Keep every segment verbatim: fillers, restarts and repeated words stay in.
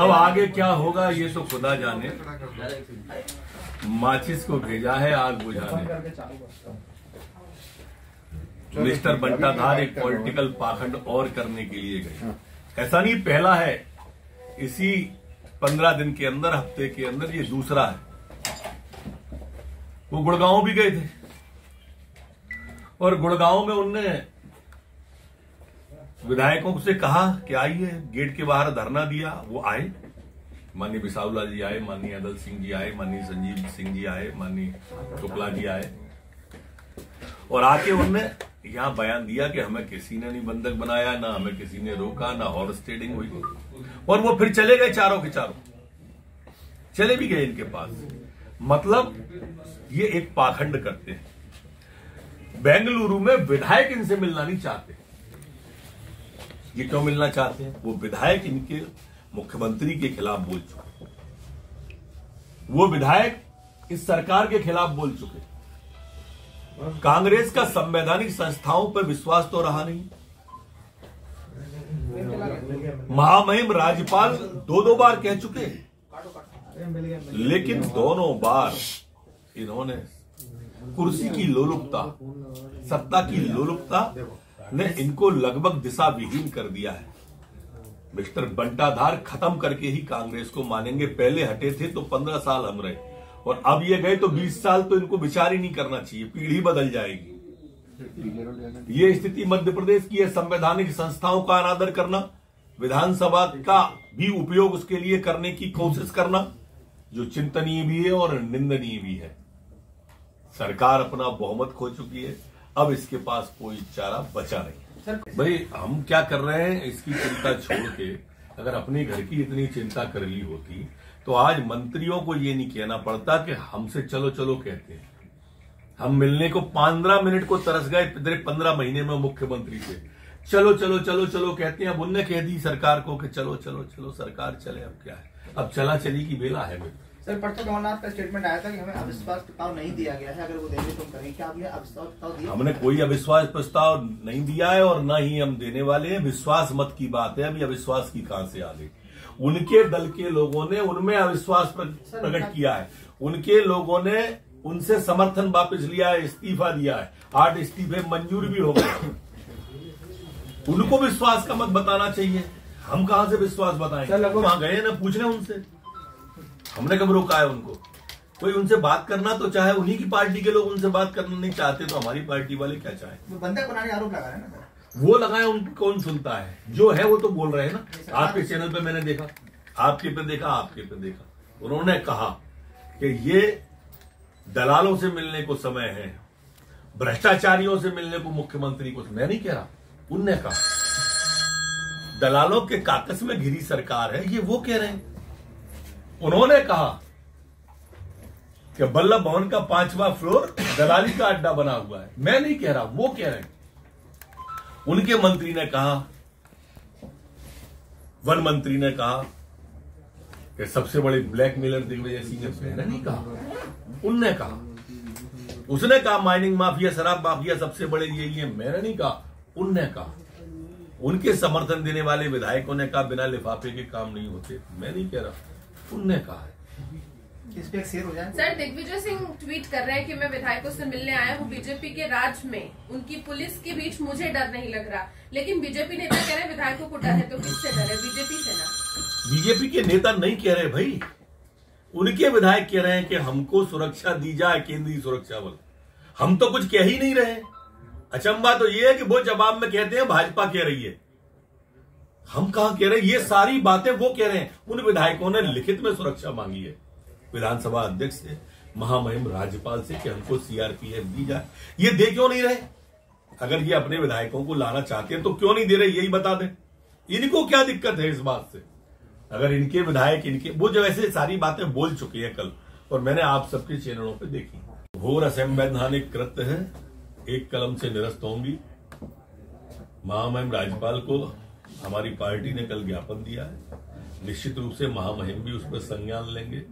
अब आगे क्या होगा ये तो खुदा जाने, माचिस को भेजा है आग बुझाने। मिस्टर बंटाधार एक पॉलिटिकल पाखंड और करने के लिए गए। ऐसा नहीं पहला है, इसी पंद्रह दिन के अंदर, हफ्ते के अंदर ये दूसरा है। वो गुड़गांव भी गए थे और गुड़गांव में उनने विधायकों से कहा कि आइए, गेट के बाहर धरना दिया। वो आए, माननीय बिसाउला जी आए, माननीय अदल सिंह जी आए, माननीय संजीव सिंह जी आए, माननीय शुक्ला जी आए और आके उनने यहाँ बयान दिया कि हमें किसी ने नहीं बंधक बनाया, ना हमें किसी ने रोका, ना हॉर्स ट्रेडिंग हुई। और वो फिर चले गए, चारों के चारों चले भी गए इनके पास। मतलब ये एक पाखंड करते हैं। बेंगलुरु में विधायक इनसे मिलना नहीं चाहते। ये क्यों मिलना चाहते हैं? वो विधायक इनके मुख्यमंत्री के खिलाफ बोल चुके, वो विधायक इस सरकार के खिलाफ बोल चुके। कांग्रेस का संवैधानिक संस्थाओं पर विश्वास तो रहा नहीं। महामहिम राज्यपाल दो दो बार कह चुके, लेकिन दोनों बार इन्होंने कुर्सी की लोलुपता, सत्ता की लोलुपता ने इनको लगभग दिशा विहीन कर दिया है। मिस्टर बंटाधार खत्म करके ही कांग्रेस को मानेंगे। पहले हटे थे तो पंद्रह साल हम रहे और अब ये गए तो बीस साल। तो इनको विचार ही नहीं करना चाहिए, पीढ़ी बदल जाएगी। ये स्थिति मध्य प्रदेश की है। संवैधानिक संस्थाओं का अनादर करना, विधानसभा का भी उपयोग उसके लिए करने की कोशिश करना, जो चिंतनीय भी है और निंदनीय भी है। सरकार अपना बहुमत खो चुकी है, अब इसके पास कोई चारा बचा नहीं। भाई हम क्या कर रहे हैं इसकी चिंता छोड़ के, अगर अपने घर की इतनी चिंता कर ली होती तो आज मंत्रियों को ये नहीं कहना पड़ता कि हमसे चलो चलो कहते हैं। हम मिलने को पंद्रह मिनट को तरस गए पिछले पंद्रह महीने में मुख्यमंत्री से। चलो चलो चलो चलो कहते हैं। अब उनने कह दी सरकार को कि चलो चलो चलो सरकार चले। अब क्या है, अब चला चली की बेला है। सर परसों कमलनाथ का स्टेटमेंट आया था कि हमें अविश्वास प्रस्ताव नहीं दिया गया है, अगर वो देंगे तो हम करेंगे। क्या आपने अविश्वास प्रस्ताव दिया? हमने कोई अविश्वास प्रस्ताव नहीं दिया है और ना ही हम देने वाले हैं। विश्वास मत की बात है, अभी अविश्वास की कहां से आ गई? उनके दल के लोगों ने उनमें अविश्वास प्रकट किया है, उनके लोगों ने उनसे समर्थन वापस लिया है, इस्तीफा दिया है। आठ इस्तीफे मंजूर भी हो गए। उनको विश्वास का मत बताना चाहिए, हम कहां से विश्वास बताएंगे? वहां गए ना पूछने उनसे, हमने कब रोका है उनको? कोई उनसे बात करना तो चाहे, उन्हीं की पार्टी के लोग उनसे बात करना नहीं चाहते तो हमारी पार्टी वाले क्या चाहे? बंधक बनाने आरोप लगा रहे हैं ना, वो लगाए, उन कौन सुनता है? जो है वो तो बोल रहे हैं ना। आपके चैनल पे मैंने देखा, आपके पे देखा, आपके पे देखा, उन्होंने कहा कि ये दलालों से मिलने को समय है, भ्रष्टाचारियों से मिलने को मुख्यमंत्री को। मैं नहीं कह रहा, उनने कहा दलालों के काकस में घिरी सरकार है, ये वो कह रहे हैं। उन्होंने कहा कि बल्लभ भवन का पांचवा फ्लोर दलाली का अड्डा बना हुआ है। मैं नहीं कह रहा, वो कह रहे हैं। उनके मंत्री ने कहा, वन मंत्री ने कहा कि सबसे बड़े ब्लैकमेलर दिग्विजय सिंह ने। मैंने नहीं कहा, उनने कहा। उसने कहा माइनिंग माफिया, शराब माफिया सबसे बड़े यही है। मैंने नहीं कहा, उनने कहा। उनके समर्थन देने वाले विधायकों ने कहा बिना लिफाफे के काम नहीं होते। मैं नहीं कह रहा, उनने कहा है। इस पे शेयर हो जाए। सर दिग्विजय सिंह ट्वीट कर रहे हैं कि मैं विधायकों से मिलने आया हूँ, बीजेपी के राज में उनकी पुलिस के बीच मुझे डर नहीं लग रहा। लेकिन बीजेपी नेता कह रहे हैं विधायकों को डर है, तो किससे डर है? बीजेपी से ना। बीजेपी के नेता नहीं कह रहे भाई, उनके विधायक कह रहे हैं कि हमको सुरक्षा दी जाए, केंद्रीय सुरक्षा बल। हम तो कुछ कह ही नहीं रहे। अचंबा तो ये है कि वो जवाब में कहते हैं भाजपा कह रही है, हम कहां कह रहे हैं? ये सारी बातें वो कह रहे हैं। उन विधायकों ने लिखित में सुरक्षा मांगी है विधानसभा अध्यक्ष से, महामहिम राज्यपाल से कि हमको सीआरपीएफ दी जाए। ये दे क्यों नहीं रहे? अगर ये अपने विधायकों को लाना चाहते हैं तो क्यों नहीं दे रहे, यही बता दें। इनको क्या दिक्कत है इस बात से? अगर इनके विधायक इनके वो जो ऐसे सारी बातें बोल चुकी है कल, और मैंने आप सबके चैनलों पर देखी। घोर असंवैधानिक कृत्य है, एक कलम से निरस्त होंगी। महामहिम राज्यपाल को हमारी पार्टी ने कल ज्ञापन दिया है, निश्चित रूप से महामहिम भी उस पर संज्ञान लेंगे।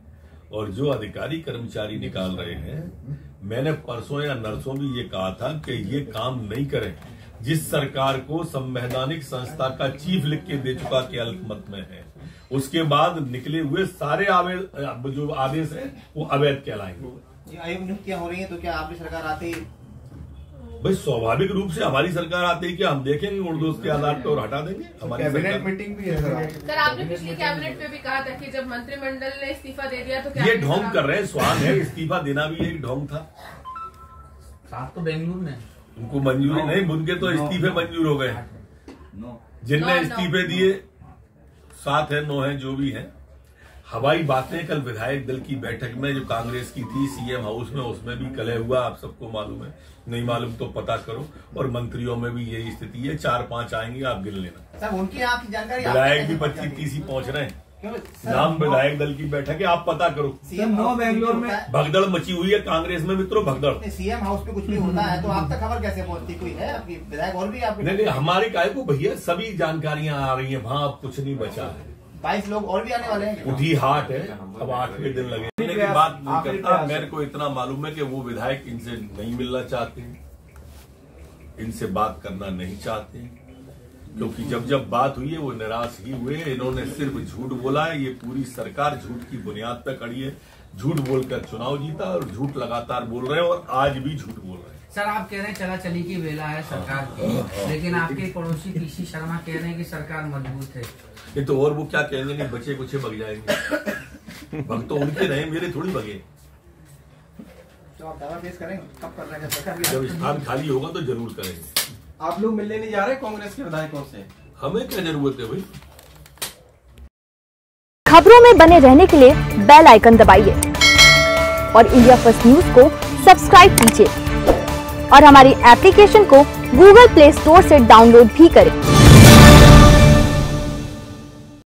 और जो अधिकारी कर्मचारी निकाल रहे हैं, मैंने परसों या नर्सों भी ये कहा था कि ये काम नहीं करें। जिस सरकार को संवैधानिक संस्था का चीफ लिख के दे चुका कि अल्पमत में है, उसके बाद निकले हुए सारे आवेद जो आदेश है वो अवैध कहलाएंगे। आयोग नियुक्तियां हो रही है तो क्या आपकी सरकार आते ही भाई स्वाभाविक रूप से हमारी सरकार आते ही क्या हम देखेंगे उर्दू के आधार पर और हटा देंगे? हमारी कैबिनेट मीटिंग भी है सर। आपने पिछली कैबिनेट पे भी कहा था कि जब मंत्रिमंडल ने इस्तीफा दे दिया तो ये ढोंग कर रहे हैं, स्वान है, इस्तीफा देना भी एक ढोंग था। साफ तो बेंगलुरु ने उनको मंजूरी नहीं, उनके तो इस्तीफे मंजूर हो गए, जिनने इस्तीफे दिए सात है नौ है जो भी है। हवाई बातें कल विधायक दल की बैठक में जो कांग्रेस की थी सीएम हाउस में, उसमें भी कलह हुआ, आप सबको मालूम है, नहीं मालूम तो पता करो। और मंत्रियों में भी यही स्थिति है, चार पांच आएंगे आप गिन लेना। सर उनकी आपकी जानकारी, विधायक भी पच्चीस तीस ही पहुंच रहे हैं, नाम विधायक दल की बैठक है, आप पता करो। सीएम नो बेंगलोर में भगदड़ मची हुई है कांग्रेस में मित्रों, भगदड़। सीएम हाउस पे कुछ भी होता है तो आप तक खबर कैसे पहुंचती? कोई है आपकी विधायक और भी आपके? नहीं नहीं, हमारे काय को भैया सभी जानकारियां आ रही हैं, वहाँ अब कुछ नहीं बचा है। बाईस लोग और भी आने वाले हैं, उठी हाट है, अब आठवें दिन लगे। की बात नहीं करता, मेरे को इतना मालूम है की वो विधायक इनसे नहीं मिलना चाहते, इनसे बात करना नहीं चाहते, क्योंकि जब जब बात हुई है वो निराश ही हुए। इन्होंने सिर्फ झूठ बोला है, ये पूरी सरकार झूठ की बुनियाद पर खड़ी है, झूठ बोलकर चुनाव जीता और झूठ लगातार बोल रहे हैं और आज भी झूठ बोल रहे हैं। सर आप कह रहे हैं चला चली की बेला है सरकार की, लेकिन आपके पड़ोसी पीसी शर्मा कह रहे हैं कि सरकार मजबूत है। ये तो और वो क्या कह रहे हैं, बचे कुछ बग जाएंगे, भग तो उनके रहे, मेरे थोड़ी भगे। तो आप दावा पेश करेंगे कब कर रहे हैं सरकार? जब स्थान खाली होगा तो जरूर करेंगे। आप लोग मिलने नहीं जा रहे कांग्रेस के विधायकों से? हमें क्या जरूरत है भाई? खबरों में बने रहने के लिए बेल आइकन दबाइए और इंडिया फर्स्ट न्यूज को सब्सक्राइब कीजिए और हमारी एप्लीकेशन को गूगल प्ले स्टोर से डाउनलोड भी करें।